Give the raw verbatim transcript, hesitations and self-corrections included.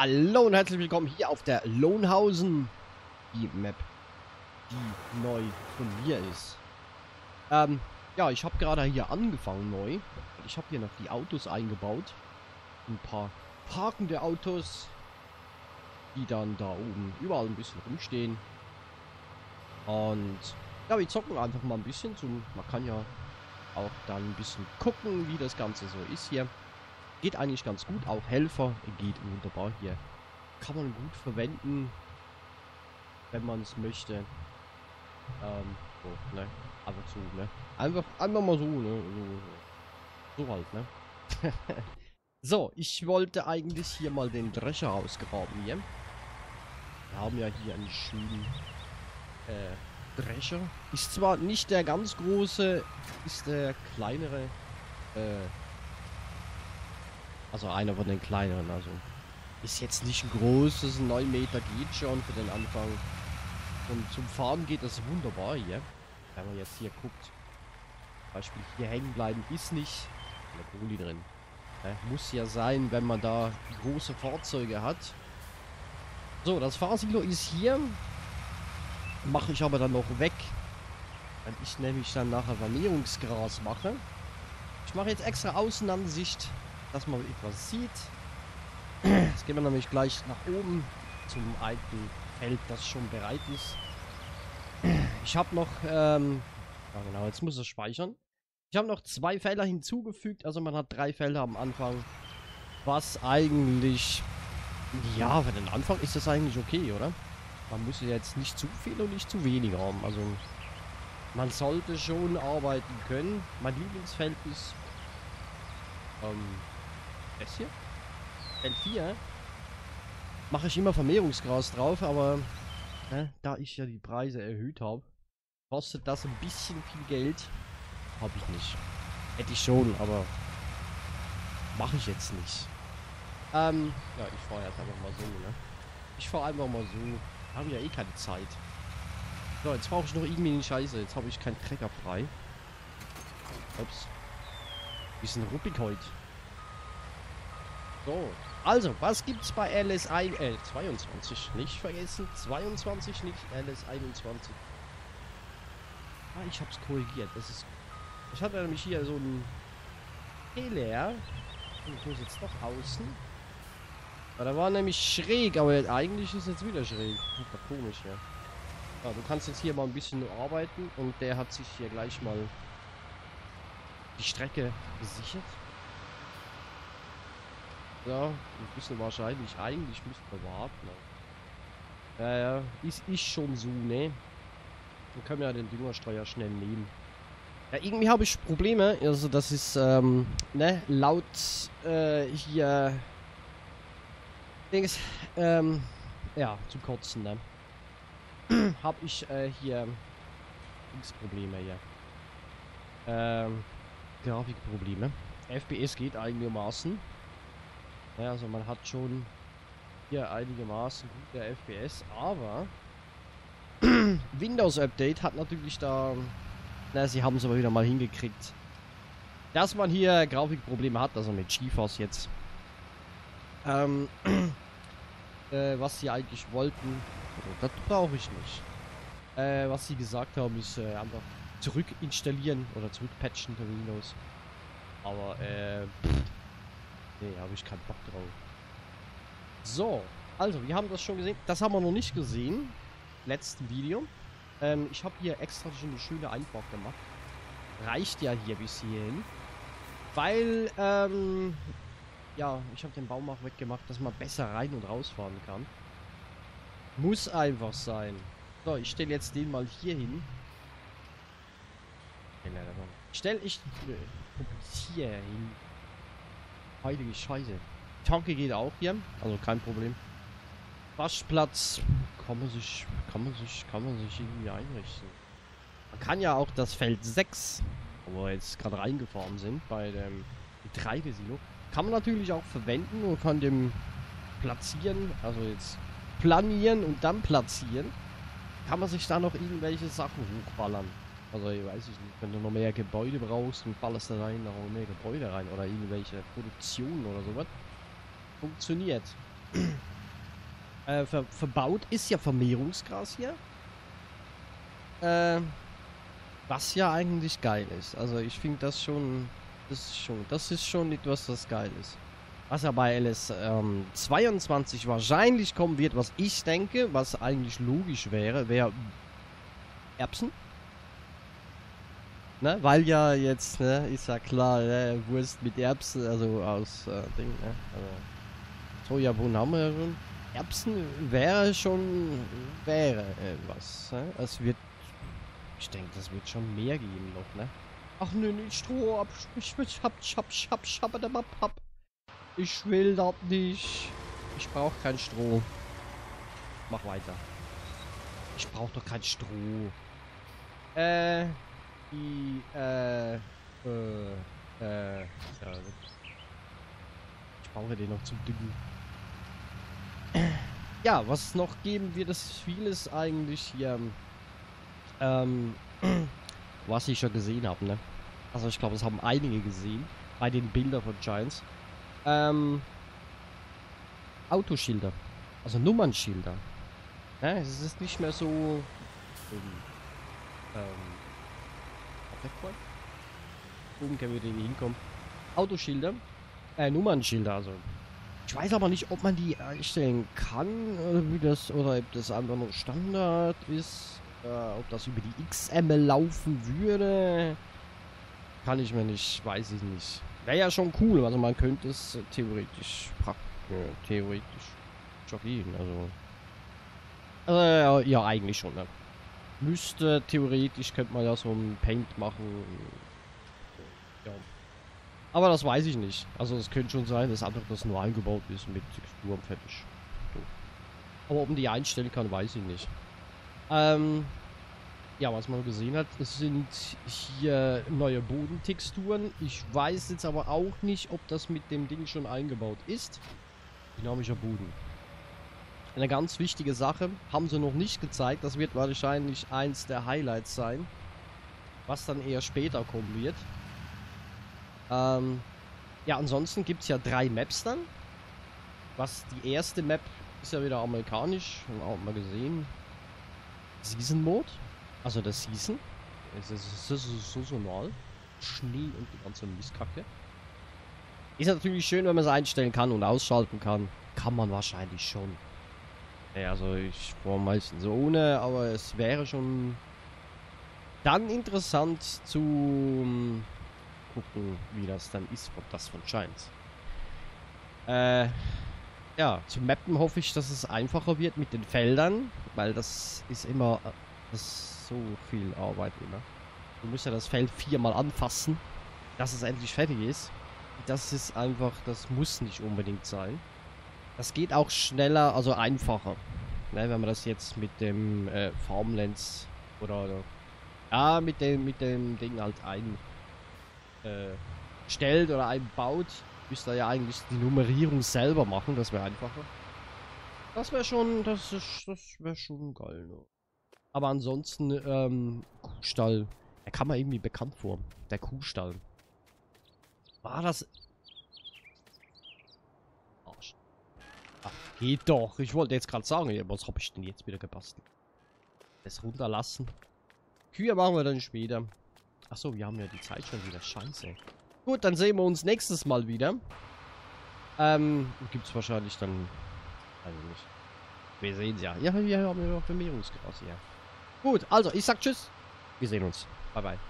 Hallo und herzlich willkommen hier auf der Lohnhausen, die Map, die neu von mir ist. Ähm, ja, ich habe gerade hier angefangen neu. Ich habe hier noch die Autos eingebaut. Ein paar parkende Autos, die dann da oben überall ein bisschen rumstehen. Und ja, wir zocken einfach mal ein bisschen. Zum, man kann ja auch dann ein bisschen gucken, wie das Ganze so ist hier. Geht eigentlich ganz gut, auch Helfer geht wunderbar hier. Kann man gut verwenden, wenn man es möchte. Ähm, so, ne? Einfach so, ne? Einfach, einfach mal so, ne? So, so halt, ne? So, ich wollte eigentlich hier mal den Drescher ausgraben hier. Wir haben ja hier einen schönen äh, Drescher. Ist zwar nicht der ganz große, ist der kleinere, äh, also einer von den kleineren, also ist jetzt nicht ein großes, neun Meter geht schon für den Anfang. Und zum Fahren geht das wunderbar hier. Wenn man jetzt hier guckt, zum Beispiel hier hängen bleiben ist nicht. Eine Kohle drin. Ja, muss ja sein, wenn man da große Fahrzeuge hat. So, das Fahrsilo ist hier. Mache ich aber dann noch weg. Wenn ich nämlich dann nachher Vermährungsgras mache. Ich mache jetzt extra Außenansicht, dass man etwas sieht. Jetzt gehen wir nämlich gleich nach oben zum alten Feld, das schon bereit ist. Ich habe noch, ähm, ja genau, jetzt muss es speichern. Ich habe noch zwei Felder hinzugefügt, also man hat drei Felder am Anfang. Was eigentlich, ja, für den Anfang ist das eigentlich okay, oder? Man muss jetzt nicht zu viel und nicht zu wenig haben, also man sollte schon arbeiten können. Mein Lieblingsfeld ist Ähm, das hier? Feld vier mache ich immer Vermehrungsgras drauf, aber äh, da ich ja die Preise erhöht habe, kostet das ein bisschen viel Geld. Habe ich nicht. Hätte ich schon, aber mache ich jetzt nicht. Ähm, ja, ich fahre jetzt einfach mal so, ne? Ich fahre einfach mal so. Haben ja eh keine Zeit. So, jetzt brauche ich noch irgendwie eine Scheiße. Jetzt habe ich keinen Trecker frei. Ups. Bisschen ruppig heute. So, also, was gibt's bei L S zweiundzwanzig? Nicht vergessen, zweiundzwanzig, nicht L S einundzwanzig. Ah, ich hab's korrigiert. Das ist. Ich hatte nämlich hier so einen P L R. Und ich muss jetzt doch außen. Ja, da war nämlich schräg, aber eigentlich ist jetzt wieder schräg. Das war komisch, ja. Ja, du kannst jetzt hier mal ein bisschen arbeiten und der hat sich hier gleich mal die Strecke gesichert. Ja, ein bisschen wahrscheinlich. Eigentlich müsste man warten. Ja, ja, ist, ist schon so, ne? Dann können wir ja den Düngerstreuer schnell nehmen. Ja, irgendwie habe ich Probleme. Also, das ist, ähm, ne? Laut, äh, hier. Dings, ähm, ja, zu kotzen, ne? Habe ich, äh, hier. Probleme hier. Ähm. Grafikprobleme. F P S geht einigermaßen. Naja, also man hat schon hier einigermaßen gute F P S, aber Windows Update hat natürlich da, na, sie haben es aber wieder mal hingekriegt, dass man hier Grafikprobleme hat, also mit GeForce jetzt. Ähm, äh, was sie eigentlich wollten, das brauche ich nicht. Äh, was sie gesagt haben, ist äh, einfach zurück installieren oder zurück patchen der Windows. Aber äh, pff, nee, habe ich keinen Bock drauf. So, also wir haben das schon gesehen. Das haben wir noch nicht gesehen. Letzten Video. Ähm, ich habe hier extra schon eine schöne Einfahrt gemacht. Reicht ja hier bis hierhin. Weil, ähm, ja, ich habe den Baum auch weggemacht, dass man besser rein und rausfahren kann. Muss einfach sein. So, ich stelle jetzt den mal hier hin. Stell ich hier hin. Heilige Scheiße. Tanke geht auch hier. Also kein Problem. Waschplatz. Kann man sich, kann man sich, kann man sich irgendwie einrichten. Man kann ja auch das Feld sechs, wo wir jetzt gerade reingefahren sind, bei dem Getreidesilo, kann man natürlich auch verwenden und kann dem platzieren, also jetzt planieren und dann platzieren. Kann man sich da noch irgendwelche Sachen hochballern. Also ich weiß nicht, wenn du noch mehr Gebäude brauchst und ballerst da rein, noch mehr Gebäude rein oder irgendwelche Produktionen oder sowas. Funktioniert. äh, ver verbaut ist ja Vermehrungsgras hier. Äh, was ja eigentlich geil ist. Also ich finde das schon, das ist schon, das ist schon etwas, das geil ist. Was ja bei L S zweiundzwanzig wahrscheinlich kommen wird, was ich denke, was eigentlich logisch wäre, wäre Erbsen. Ne? Weil ja jetzt, ne, ist ja klar, ne, Wurst mit Erbsen, also aus äh, Ding, ne, also Sojabohnen haben wir ja schon. Erbsen wäre schon, wäre was, ne? Es wird, ich denke, das wird schon mehr geben noch, ne. Ach nö, nicht Stroh, ich will schab, schab, schab, schab, schab, schab. Ich will das nicht. Ich brauche kein Stroh. Mach weiter. Ich brauche doch kein Stroh. Äh. Die, äh, äh, äh, ich brauche den noch zum Düngen. Ja, was noch geben wird, das ist vieles eigentlich hier, ähm, was ich schon gesehen habe, ne? Also ich glaube, das haben einige gesehen, bei den Bildern von Giants. Ähm, Autoschilder, also Nummernschilder. Ja, es ist nicht mehr so, ähm, ähm oben können wir denen hinkommen. Autoschilder. Äh, Nummernschilder, also. Ich weiß aber nicht, ob man die einstellen kann, oder wie das, oder ob das einfach nur Standard ist. Äh, ob das über die X M L laufen würde. Kann ich mir nicht, weiß ich nicht. Wäre ja schon cool, also man könnte es theoretisch, praktisch, ja, theoretisch joggen, also. Äh, ja, eigentlich schon, ne? Müsste, theoretisch könnte man ja so ein Paint machen. Ja. Aber das weiß ich nicht. Also es könnte schon sein, dass einfach das nur eingebaut ist mit Textur und fertig. So. Aber ob man die einstellen kann, weiß ich nicht. Ähm, ja, was man gesehen hat, es sind hier neue Bodentexturen. Ich weiß jetzt aber auch nicht, ob das mit dem Ding schon eingebaut ist. Dynamischer Boden. Eine ganz wichtige Sache, haben sie noch nicht gezeigt, das wird wahrscheinlich eins der Highlights sein, was dann eher später kommen wird. Ähm, ja, ansonsten gibt es ja drei Maps dann, was die erste Map ist ja wieder amerikanisch, haben wir auch mal gesehen, Season Mode, also das Season, es ist saisonal, Schnee und die ganze Mistkacke. Ist natürlich schön, wenn man es einstellen kann und ausschalten kann, kann man wahrscheinlich schon. Ja, also ich war meistens ohne, aber es wäre schon dann interessant zu gucken, wie das dann ist, ob das von Giants. Äh, ja, zu Mappen hoffe ich, dass es einfacher wird mit den Feldern, weil das ist immer, das ist so viel Arbeit immer. Du musst ja das Feld viermal anfassen, dass es endlich fertig ist. Das ist einfach, das muss nicht unbedingt sein. Das geht auch schneller, also einfacher. Ne, wenn man das jetzt mit dem äh, Farmlands oder, oder ja, mit dem mit dem Ding halt einstellt äh, oder einbaut, müsste ja eigentlich die Nummerierung selber machen, das wäre einfacher. Das wäre schon, das ist, das wäre schon geil. Ne? Aber ansonsten, ähm, Kuhstall, der kam mir irgendwie bekannt vor. Der Kuhstall. War das. Geht doch. Ich wollte jetzt gerade sagen, was habe ich denn jetzt wieder gebastelt? Das runterlassen. Kühe machen wir dann später. Achso, wir haben ja die Zeit schon wieder. Scheiße. Gut, dann sehen wir uns nächstes Mal wieder. Ähm, gibt's wahrscheinlich dann. Also nicht. Wir sehen's ja. Ja, wir haben ja noch Vermehrungsgras hier. Gut, also ich sag tschüss. Wir sehen uns. Bye bye.